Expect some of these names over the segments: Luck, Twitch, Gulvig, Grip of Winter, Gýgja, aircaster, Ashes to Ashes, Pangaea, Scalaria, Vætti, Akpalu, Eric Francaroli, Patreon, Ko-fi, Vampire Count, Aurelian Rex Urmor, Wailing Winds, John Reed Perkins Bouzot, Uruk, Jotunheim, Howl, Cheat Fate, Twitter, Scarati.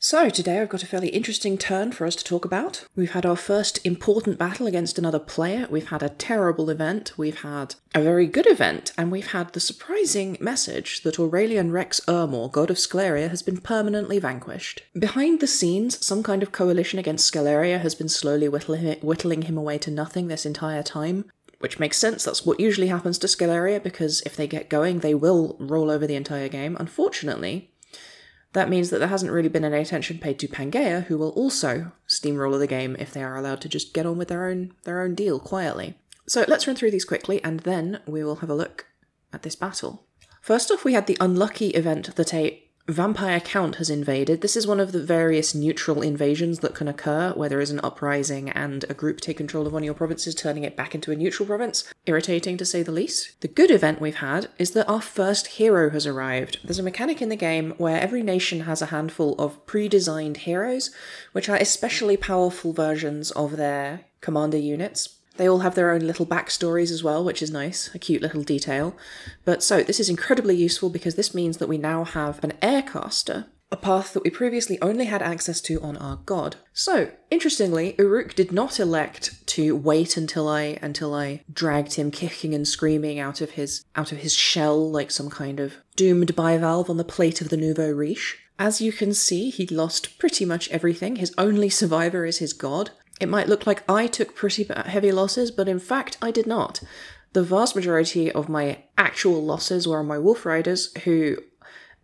So today I've got a fairly interesting turn for us to talk about. We've had our first important battle against another player, we've had a terrible event, we've had a very good event, and we've had the surprising message that Aurelian Rex Urmor, god of Scalaria, has been permanently vanquished. Behind the scenes, some kind of coalition against Scalaria has been slowly whittling him away to nothing this entire time. Which makes sense, that's what usually happens to Scalaria, because if they get going they will roll over the entire game. Unfortunately, that means that there hasn't really been any attention paid to Pangaea, who will also steamroller the game if they are allowed to just get on with their own deal quietly. So let's run through these quickly, and then we will have a look at this battle. First off, we had the unlucky event that a Vampire Count has invaded. This is one of the various neutral invasions that can occur, where there is an uprising and a group take control of one of your provinces, turning it back into a neutral province. Irritating, to say the least. The good event we've had is that our first hero has arrived. There's a mechanic in the game where every nation has a handful of pre-designed heroes, which are especially powerful versions of their commander units. They all have their own little backstories as well, which is nice, a cute little detail. But so, this is incredibly useful because this means that we now have an aircaster, a path that we previously only had access to on our god. So, interestingly, Uruk did not elect to wait until I dragged him kicking and screaming out of his shell like some kind of doomed bivalve on the plate of the nouveau riche. As you can see, he lost pretty much everything. His only survivor is his god. It might look like I took pretty heavy losses, but in fact I did not. The vast majority of my actual losses were on my wolf riders, who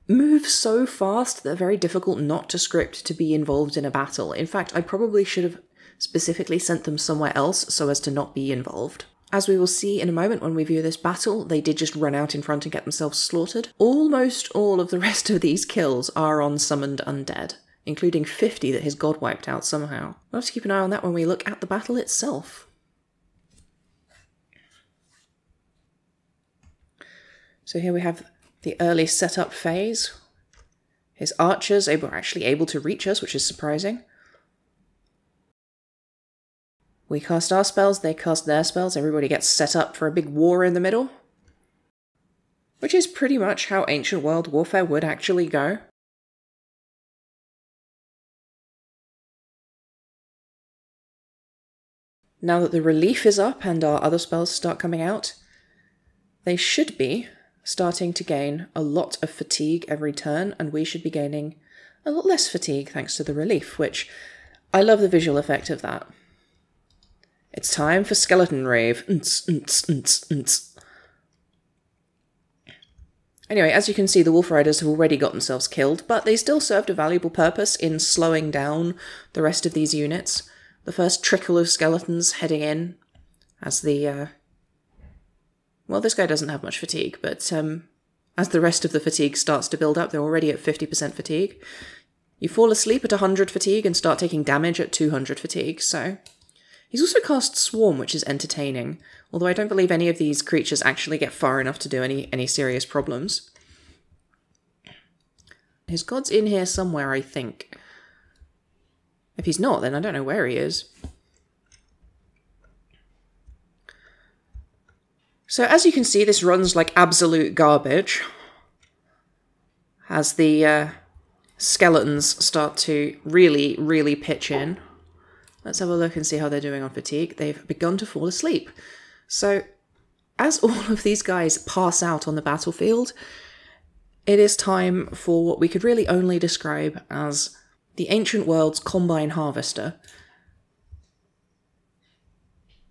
move so fast they're very difficult not to script to be involved in a battle. In fact, I probably should have specifically sent them somewhere else so as to not be involved. As we will see in a moment when we view this battle, they did just run out in front and get themselves slaughtered. Almost all of the rest of these kills are on summoned undead, including 50 that his god wiped out somehow. We'll have to keep an eye on that when we look at the battle itself. So here we have the early setup phase. His archers are actually able to reach us, which is surprising. We cast our spells, they cast their spells, everybody gets set up for a big war in the middle. Which is pretty much how ancient world warfare would actually go. Now that the relief is up and our other spells start coming out, they should be starting to gain a lot of fatigue every turn, and we should be gaining a lot less fatigue thanks to the relief, which I love the visual effect of that. It's time for Skeleton Rave. Anyway, as you can see, the Wolf Riders have already got themselves killed, but they still served a valuable purpose in slowing down the rest of these units. The first trickle of skeletons heading in as the, well, this guy doesn't have much fatigue, but as the rest of the fatigue starts to build up, they're already at 50% fatigue. You fall asleep at 100 fatigue and start taking damage at 200 fatigue, so... He's also cast Swarm, which is entertaining, although I don't believe any of these creatures actually get far enough to do any serious problems. His god's in here somewhere, I think. If he's not, then I don't know where he is. So as you can see, this runs like absolute garbage as the skeletons start to really, really pitch in. Let's have a look and see how they're doing on fatigue. They've begun to fall asleep. So as all of these guys pass out on the battlefield, it is time for what we could really only describe as the ancient world's combine harvester,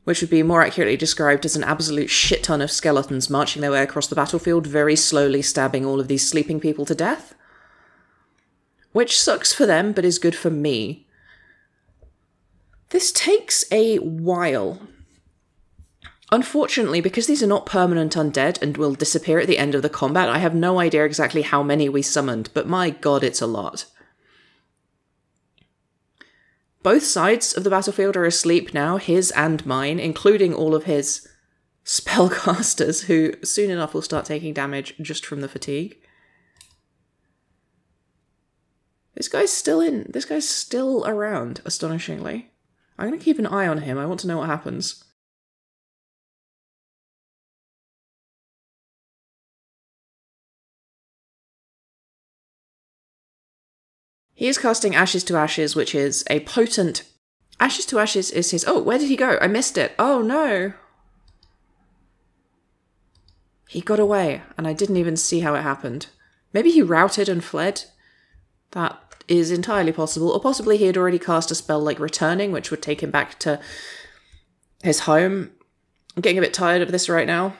which would be more accurately described as an absolute shit ton of skeletons marching their way across the battlefield, very slowly stabbing all of these sleeping people to death, which sucks for them but is good for me. This takes a while. Unfortunately, because these are not permanent undead and will disappear at the end of the combat, I have no idea exactly how many we summoned, but my god, it's a lot. Both sides of the battlefield are asleep now, his and mine, including all of his spellcasters, who soon enough will start taking damage just from the fatigue. This guy's still around, astonishingly. I'm going to keep an eye on him, I want to know what happens. He is casting Ashes to Ashes, which is a potent... Ashes to Ashes is his... Oh, where did he go? I missed it. Oh, no. He got away, and I didn't even see how it happened. Maybe he routed and fled? That is entirely possible. Or possibly he had already cast a spell like Returning, which would take him back to his home. I'm getting a bit tired of this right now.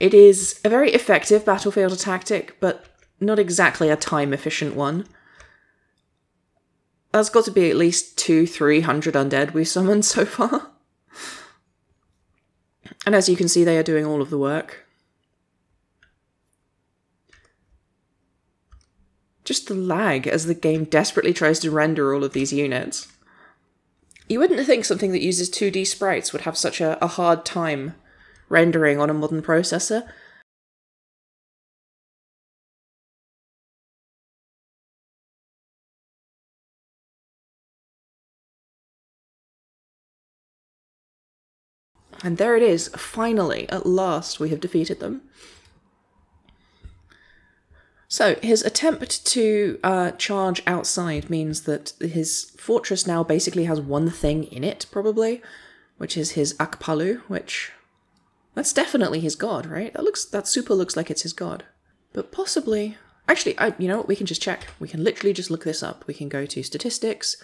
It is a very effective battlefield tactic, but not exactly a time-efficient one. That's got to be at least 200-300 undead we've summoned so far. And as you can see, they are doing all of the work. Just the lag as the game desperately tries to render all of these units. You wouldn't think something that uses 2D sprites would have such a hard time rendering on a modern processor. And there it is, finally, at last, we have defeated them. So, his attempt to charge outside means that his fortress now basically has one thing in it, probably, which is his Akpalu, which... That's definitely his god, right? That super looks like it's his god. But possibly... Actually, you know what? We can just check. We can literally just look this up. We can go to Statistics,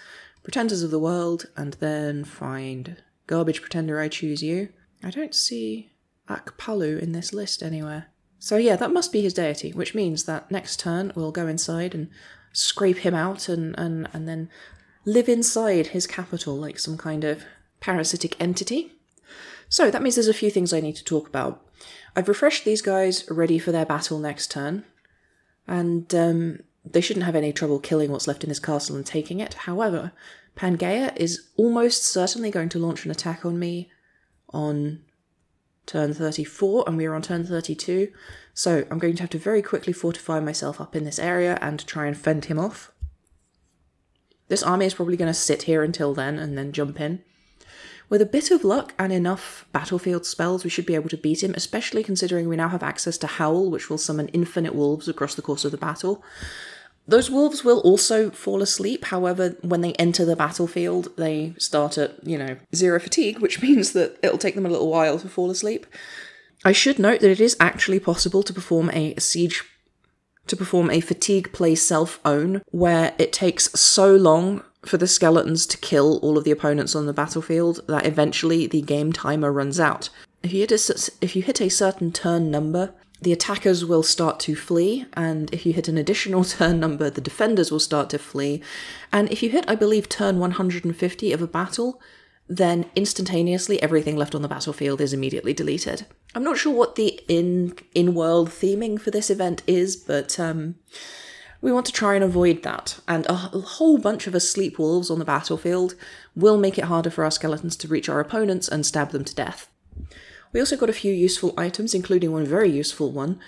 Pretenders of the World, and then find... Garbage Pretender, I choose you. I don't see Akpalu in this list anywhere. So yeah, that must be his deity, which means that next turn we'll go inside and scrape him out and then live inside his capital like some kind of parasitic entity. So that means there's a few things I need to talk about. I've refreshed these guys ready for their battle next turn, and they shouldn't have any trouble killing what's left in his castle and taking it. However, Pangaea is almost certainly going to launch an attack on me on turn 34, and we are on turn 32, so I'm going to have to very quickly fortify myself up in this area and try and fend him off. This army is probably going to sit here until then and then jump in. With a bit of luck and enough battlefield spells, we should be able to beat him, especially considering we now have access to Howl, which will summon infinite wolves across the course of the battle. Those wolves will also fall asleep, however, when they enter the battlefield, they start at, you know, 0 fatigue, which means that it'll take them a little while to fall asleep. I should note that it is actually possible to perform a siege, to perform a fatigue play self-own, where it takes so long for the skeletons to kill all of the opponents on the battlefield that eventually the game timer runs out. If you hit a certain turn number, the attackers will start to flee, and if you hit an additional turn number, the defenders will start to flee. And if you hit, I believe, turn 150 of a battle, then instantaneously everything left on the battlefield is immediately deleted. I'm not sure what the in-world theming for this event is, but we want to try and avoid that. And a whole bunch of asleep wolves on the battlefield will make it harder for our skeletons to reach our opponents and stab them to death. We also got a few useful items, including one very useful one.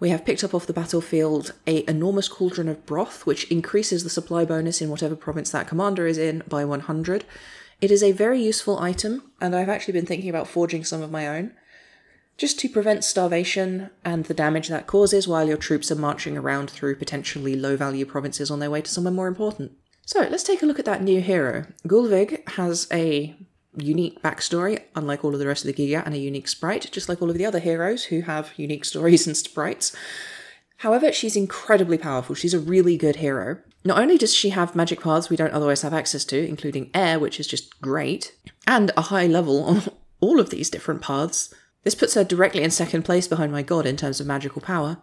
We have picked up off the battlefield an enormous cauldron of broth, which increases the supply bonus in whatever province that commander is in by 100. It is a very useful item, and I've actually been thinking about forging some of my own, just to prevent starvation and the damage that causes while your troops are marching around through potentially low-value provinces on their way to somewhere more important. So let's take a look at that new hero. Gulvig has a unique backstory, unlike all of the rest of the Gýgja, and a unique sprite, just like all of the other heroes who have unique stories and sprites. However, she's incredibly powerful. She's a really good hero. Not only does she have magic paths we don't otherwise have access to, including air, which is just great, and a high level on all of these different paths. This puts her directly in second place behind my god in terms of magical power.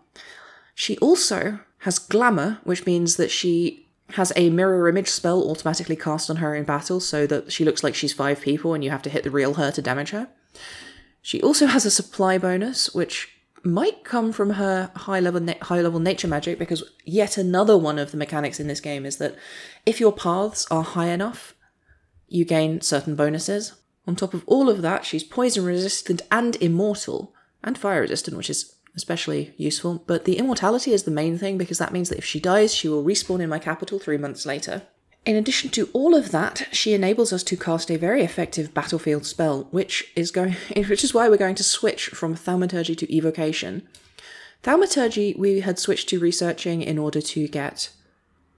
She also has glamour, which means that she has a mirror image spell automatically cast on her in battle so that she looks like she's 5 people and you have to hit the real her to damage her. She also has a supply bonus, which might come from her high level nature magic, because yet another one of the mechanics in this game is that if your paths are high enough, you gain certain bonuses. On top of all of that, she's poison resistant and immortal, and fire resistant, which is especially useful, but the immortality is the main thing because that means that if she dies, she will respawn in my capital 3 months later. In addition to all of that, she enables us to cast a very effective battlefield spell, which is why we're going to switch from Thaumaturgy to Evocation. Thaumaturgy we had switched to researching in order to get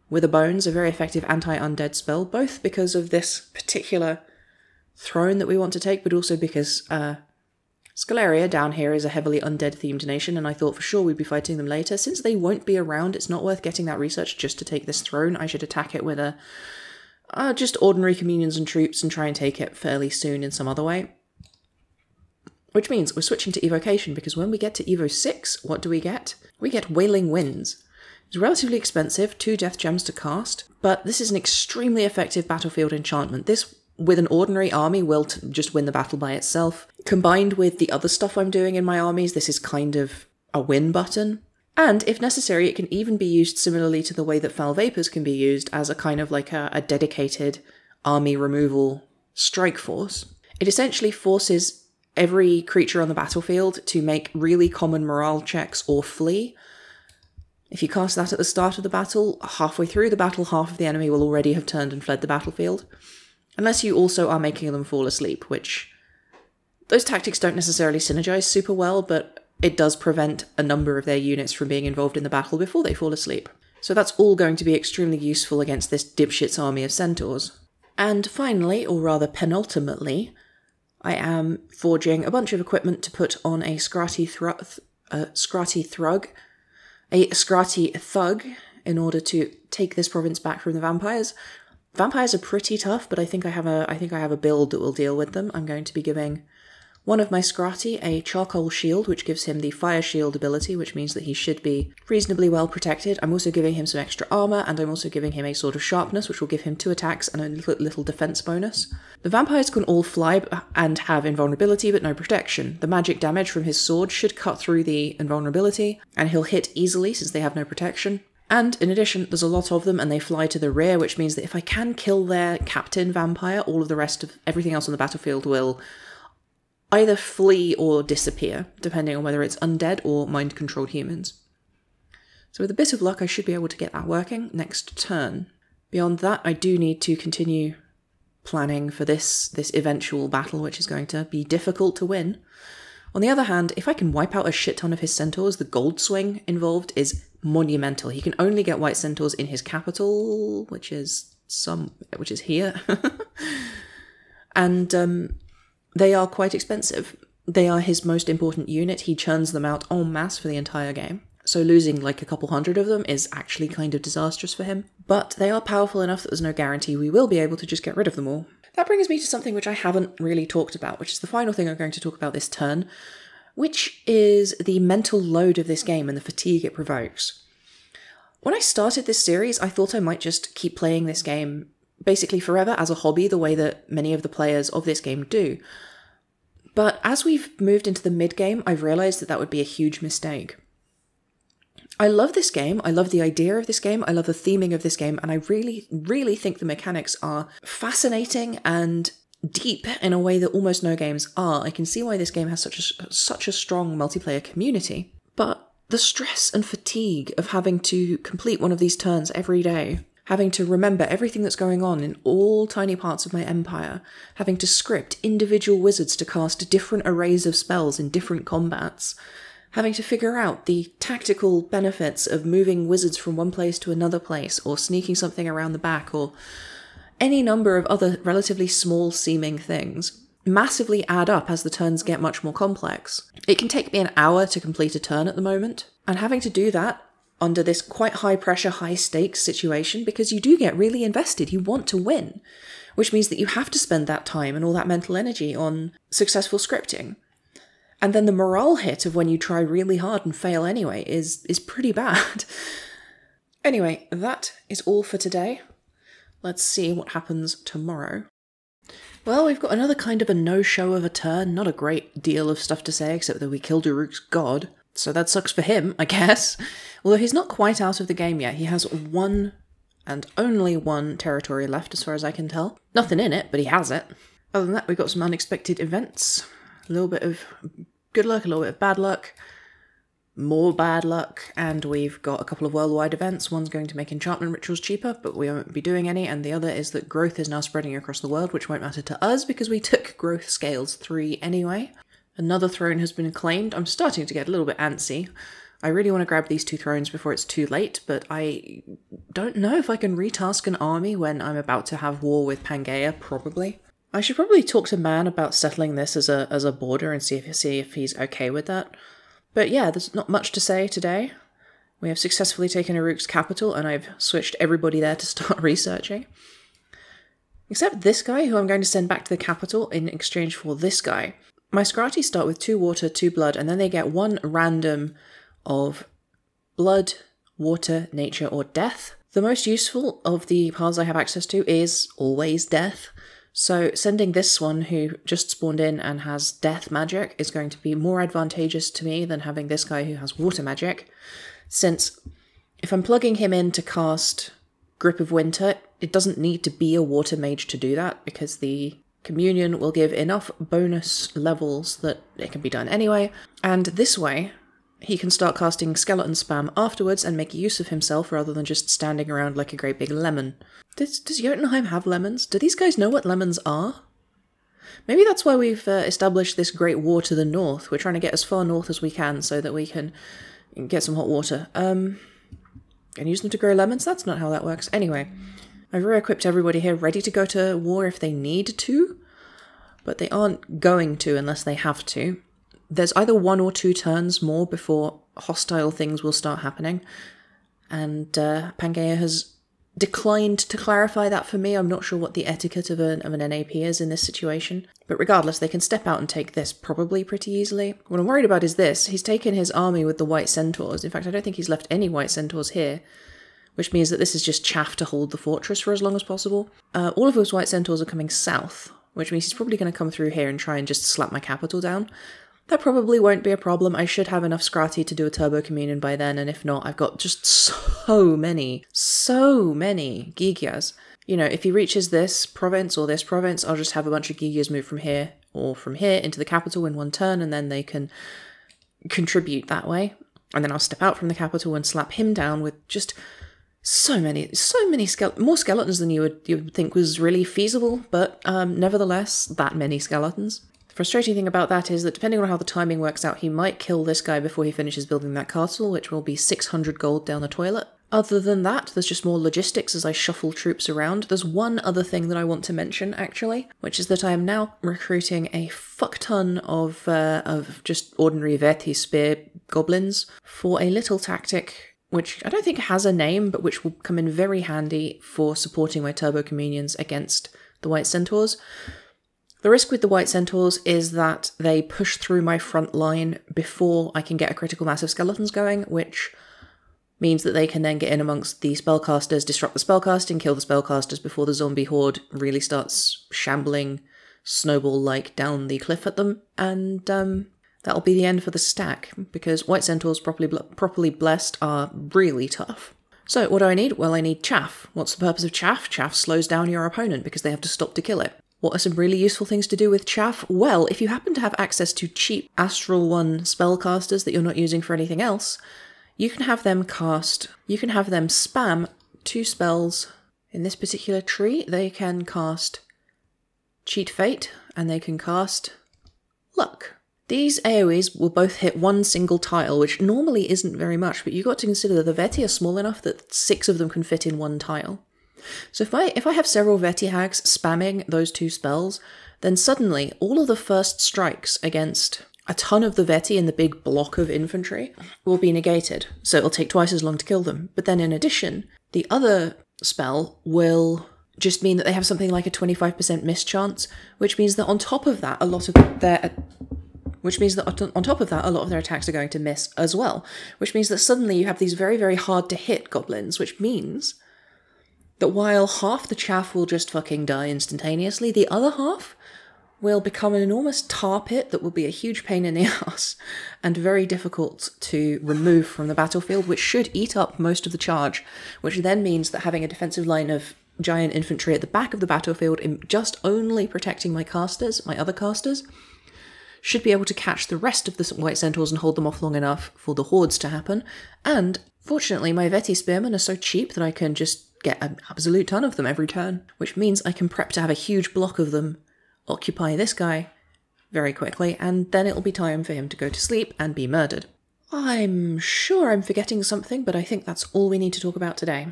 Wither Bones, a very effective anti-undead spell, both because of this particular throne that we want to take, but also because Scalaria down here is a heavily undead-themed nation, and I thought for sure we'd be fighting them later. Since they won't be around, it's not worth getting that research just to take this throne. I should attack it with a just ordinary communions and troops and try and take it fairly soon in some other way. Which means we're switching to Evocation, because when we get to Evo 6, what do we get? We get Wailing Winds. It's relatively expensive, 2 death gems to cast, but this is an extremely effective battlefield enchantment. This, with an ordinary army, will just win the battle by itself. Combined with the other stuff I'm doing in my armies, this is kind of a win button. And, if necessary, it can even be used similarly to the way that Foul Vapors can be used as a kind of like a dedicated army removal strike force. It essentially forces every creature on the battlefield to make really common morale checks or flee. If you cast that at the start of the battle, halfway through the battle, half of the enemy will already have turned and fled the battlefield. Unless you also are making them fall asleep, which those tactics don't necessarily synergize super well, but it does prevent a number of their units from being involved in the battle before they fall asleep. So that's all going to be extremely useful against this dipshit's army of centaurs. And finally, or rather penultimately, I am forging a bunch of equipment to put on a Scrati Thug in order to take this province back from the vampires. Vampires are pretty tough, but I think I have a build that will deal with them. I'm going to be giving one of my Scrati a charcoal shield, which gives him the fire shield ability, which means that he should be reasonably well protected. I'm also giving him some extra armor, and I'm also giving him a sword of sharpness, which will give him 2 attacks and a little defense bonus. The vampires can all fly and have invulnerability, but no protection. The magic damage from his sword should cut through the invulnerability, and he'll hit easily since they have no protection. And, in addition, there's a lot of them and they fly to the rear, which means that if I can kill their captain vampire, all of the rest of everything else on the battlefield will either flee or disappear, depending on whether it's undead or mind-controlled humans. So with a bit of luck, I should be able to get that working next turn. Beyond that, I do need to continue planning for this eventual battle, which is going to be difficult to win. On the other hand, if I can wipe out a shit ton of his centaurs, the gold swing involved is monumental. He can only get white centaurs in his capital, which is here. And they are quite expensive. They are his most important unit. He churns them out en masse for the entire game. So losing like a couple hundred of them is actually kind of disastrous for him. But they are powerful enough that there's no guarantee we will be able to just get rid of them all. That brings me to something which I haven't really talked about, which is the final thing I'm going to talk about this turn, which is the mental load of this game and the fatigue it provokes. When I started this series, I thought I might just keep playing this game basically forever as a hobby, the way that many of the players of this game do. But as we've moved into the mid-game, I've realised that that would be a huge mistake. I love this game, I love the idea of this game, I love the theming of this game, and I really, really think the mechanics are fascinating and deep in a way that almost no games are. I can see why this game has such a strong multiplayer community. But the stress and fatigue of having to complete one of these turns every day, having to remember everything that's going on in all tiny parts of my empire, having to script individual wizards to cast different arrays of spells in different combats, having to figure out the tactical benefits of moving wizards from one place to another place, or sneaking something around the back, or any number of other relatively small seeming things, massively add up as the turns get much more complex. It can take me an hour to complete a turn at the moment, and having to do that under this quite high pressure, high stakes situation, because you do get really invested, you want to win, which means that you have to spend that time and all that mental energy on successful scripting. And then the morale hit of when you try really hard and fail anyway is pretty bad. Anyway, that is all for today. Let's see what happens tomorrow. Well, we've got another kind of a no-show of a turn, not a great deal of stuff to say except that we killed Uruk's god. So that sucks for him, I guess. Although he's not quite out of the game yet. He has one and only one territory left, as far as I can tell. Nothing in it, but he has it. Other than that, we've got some unexpected events. A little bit of good luck, a little bit of bad luck, more bad luck, and we've got a couple of worldwide events. One's going to make enchantment rituals cheaper, but we won't be doing any, and the other is that growth is now spreading across the world, which won't matter to us because we took growth scales 3 anyway. Another throne has been claimed. I'm starting to get a little bit antsy. I really want to grab these two thrones before it's too late, but I don't know if I can retask an army when I'm about to have war with Pangaea, probably. I should probably talk to Man about settling this as a border and see if he's okay with that. But yeah, there's not much to say today. We have successfully taken Uruk's capital, and I've switched everybody there to start researching. Except this guy, who I'm going to send back to the capital in exchange for this guy. My Scarati start with 2 water, 2 blood, and then they get 1 random of blood, water, nature, or death. The most useful of the paths I have access to is always death, so sending this one who just spawned in and has death magic is going to be more advantageous to me than having this guy who has water magic, since if I'm plugging him in to cast Grip of Winter, it doesn't need to be a water mage to do that, because the communion will give enough bonus levels that it can be done anyway, and this way he can start casting skeleton spam afterwards and make use of himself rather than just standing around like a great big lemon. Does Jotunheim have lemons? Do these guys know what lemons are? Maybe that's why we've established this great war to the north. We're trying to get as far north as we can so that we can get some hot water. And use them to grow lemons? That's not how that works. Anyway. I've re-equipped everybody here ready to go to war if they need to, but they aren't going to unless they have to. There's either 1 or 2 turns more before hostile things will start happening, and Pangaea has declined to clarify that for me. I'm not sure what the etiquette of an NAP is in this situation, but regardless, they can step out and take this probably pretty easily. What I'm worried about is this. He's taken his army with the white centaurs. In fact, I don't think he's left any white centaurs here, which means that this is just chaff to hold the fortress for as long as possible. All of those white centaurs are coming south, which means he's probably going to come through here and try and just slap my capital down. That probably won't be a problem. I should have enough Scrati to do a turbo communion by then, and if not, I've got just so many Gýgyas. You know, if he reaches this province or this province, I'll just have a bunch of Gýgyas move from here or from here into the capital in 1 turn, and then they can contribute that way. And then I'll step out from the capital and slap him down with just so many more skeletons than you would think was really feasible, but nevertheless, that many skeletons. The frustrating thing about that is that depending on how the timing works out, he might kill this guy before he finishes building that castle, which will be 600 gold down the toilet. Other than that, there's just more logistics as I shuffle troops around. There's one other thing that I want to mention, actually, which is that I am now recruiting a fuck ton of just ordinary Vætti spear goblins for a little tactic which I don't think has a name, but which will come in very handy for supporting my turbo communions against the white centaurs. The risk with the white centaurs is that they push through my front line before I can get a critical mass of skeletons going, which means that they can then get in amongst the spellcasters, disrupt the spellcasting, kill the spellcasters before the zombie horde really starts shambling snowball-like down the cliff at them, and that'll be the end for the stack, because white centaurs properly blessed are really tough. So what do I need? Well, I need chaff. What's the purpose of chaff? Chaff slows down your opponent because they have to stop to kill it. What are some really useful things to do with chaff? Well, if you happen to have access to cheap Astral 1 spellcasters that you're not using for anything else, you can have them spam 2 spells. In this particular tree, they can cast Cheat Fate and they can cast Luck. These AoEs will both hit 1 single tile, which normally isn't very much, but you've got to consider that the Vætti are small enough that 6 of them can fit in 1 tile. So if I have several Vætti hags spamming those 2 spells, then suddenly all of the first strikes against a ton of the Vætti in the big block of infantry will be negated, so it'll take twice as long to kill them. But then in addition, the other spell will just mean that they have something like a 25% mischance, which means that on top of that, a lot of their attacks are going to miss as well, which means that suddenly you have these very, very hard to hit goblins, which means that while half the chaff will just fucking die instantaneously, the other half will become an enormous tar pit that will be a huge pain in the ass and very difficult to remove from the battlefield, which should eat up most of the charge, which then means that having a defensive line of giant infantry at the back of the battlefield, just only protecting my other casters, should be able to catch the rest of the white centaurs and hold them off long enough for the hordes to happen. And fortunately, my Vætti spearmen are so cheap that I can just get an absolute ton of them every turn, which means I can prep to have a huge block of them occupy this guy very quickly, and then it'll be time for him to go to sleep and be murdered. I'm sure I'm forgetting something, but I think that's all we need to talk about today.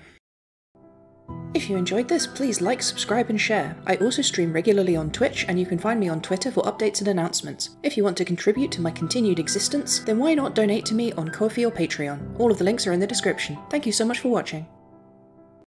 If you enjoyed this, please like, subscribe and share. I also stream regularly on Twitch, and you can find me on Twitter for updates and announcements. If you want to contribute to my continued existence, then why not donate to me on Ko-fi or Patreon? All of the links are in the description. Thank you so much for watching.